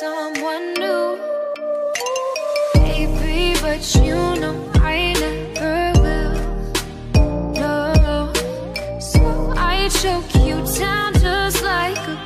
someone new, baby, but you know I never will. No, so I choke you down just like a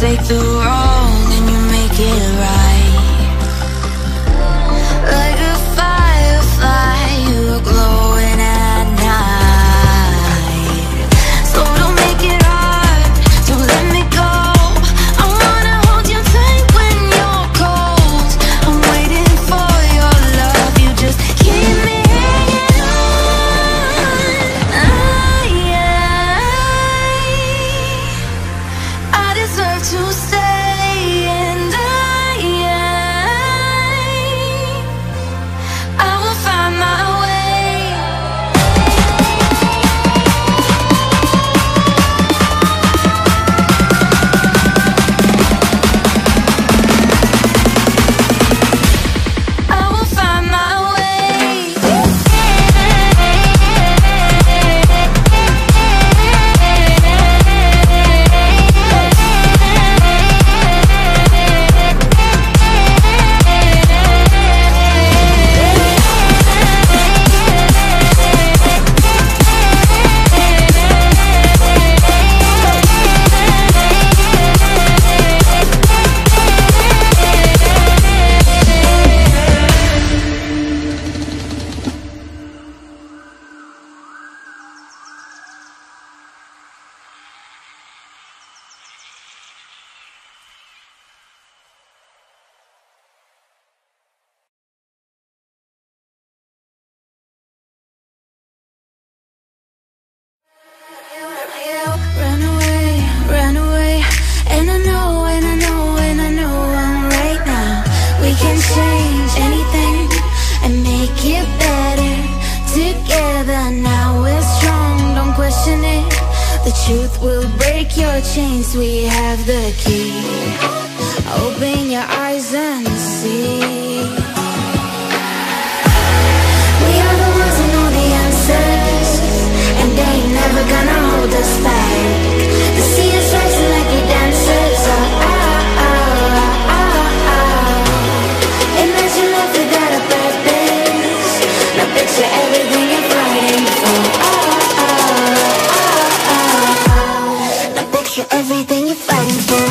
take the wrong and you make it right. Like a firefly, you are glowing at night. So don't make it hard, don't let me go. I wanna hold you tight when you're cold. I'm waiting for your love, you just keep me hanging on. I deserve to stay. Truth will break your chains, we have the key. Open your eyes and see. We are the ones who know the answers, and they ain't never gonna hold us back. The sea is rising like your dancers. Oh, oh, oh, oh, oh. Imagine life without a purpose. Now picture everything you're fighting for. Oh, everything you're fighting for.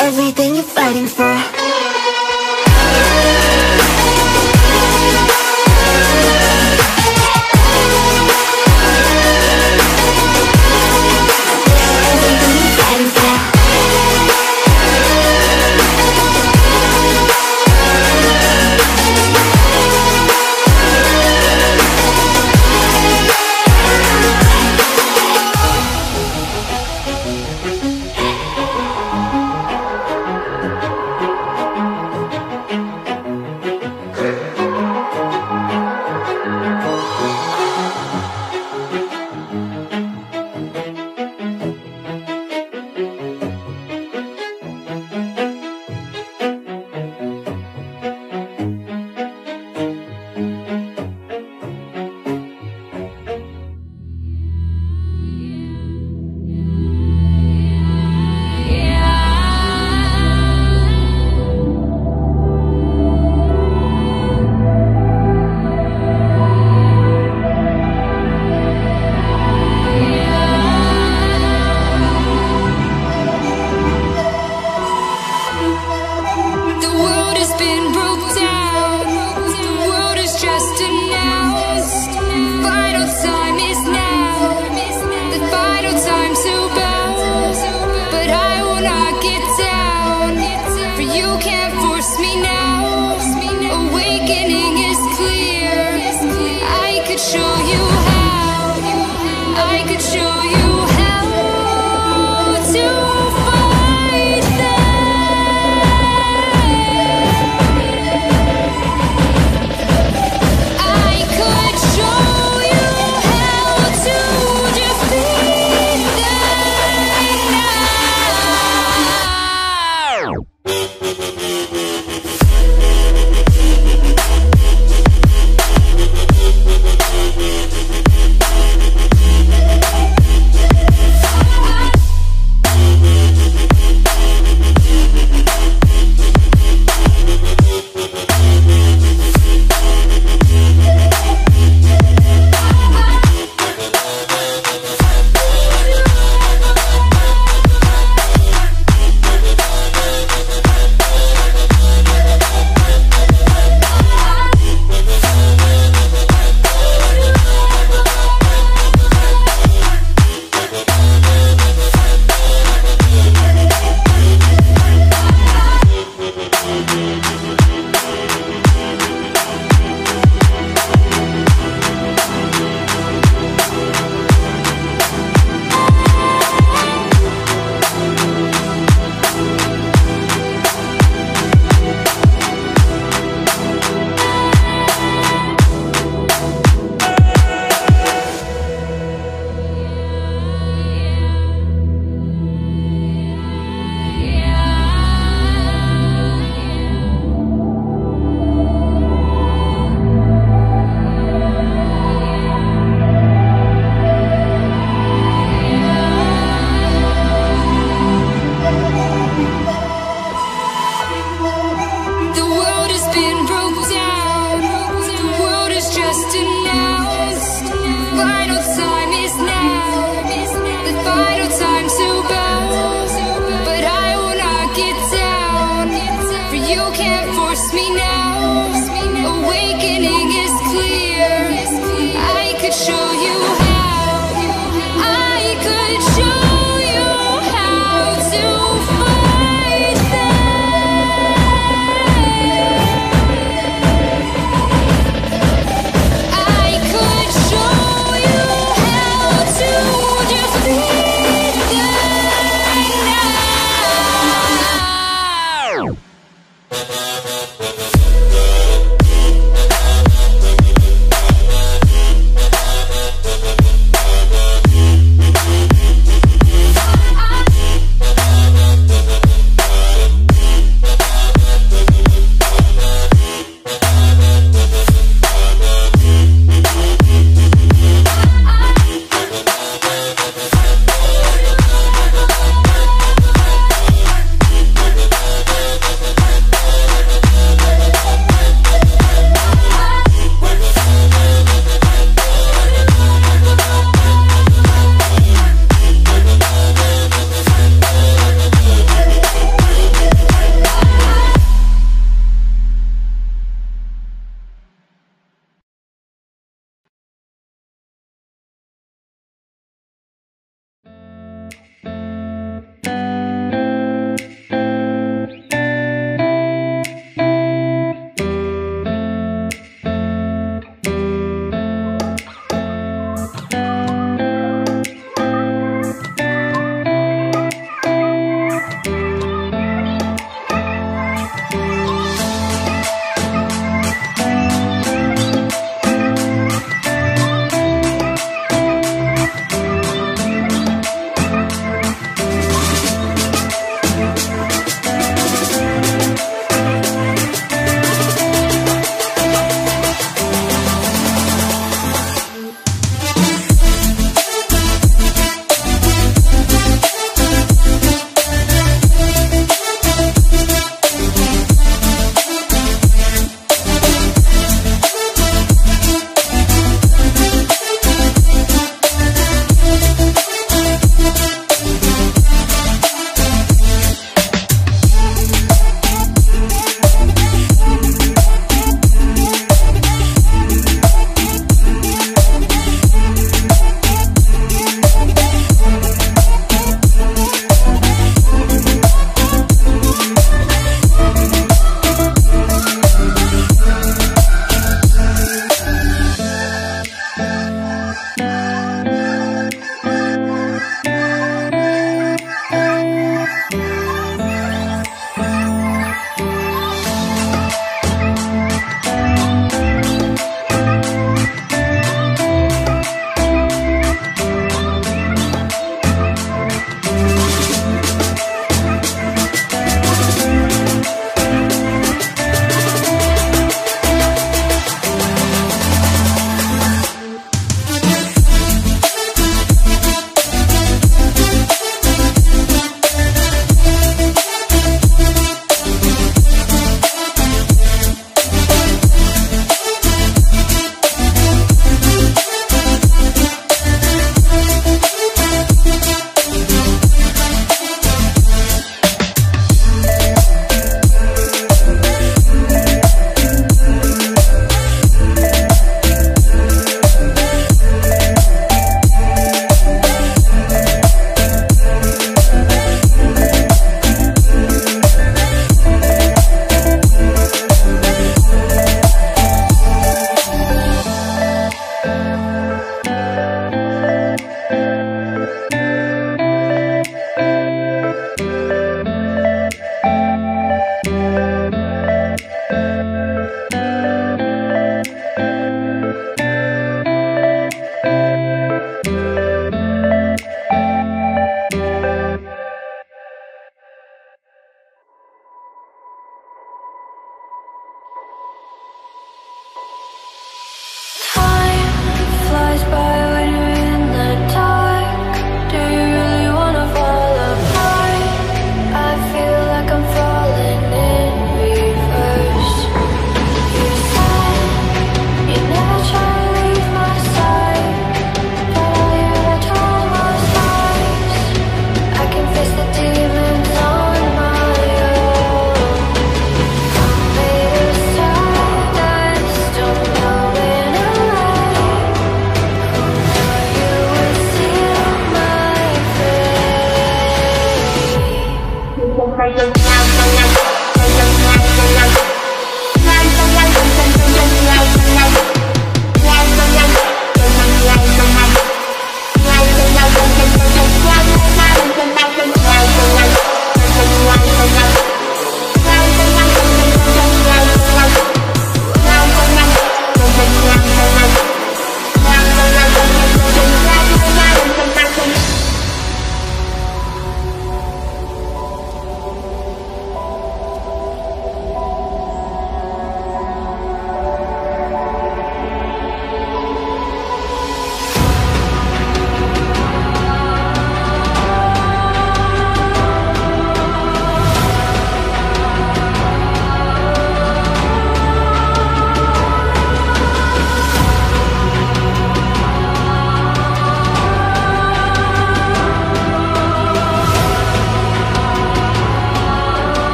Everything you're fighting for.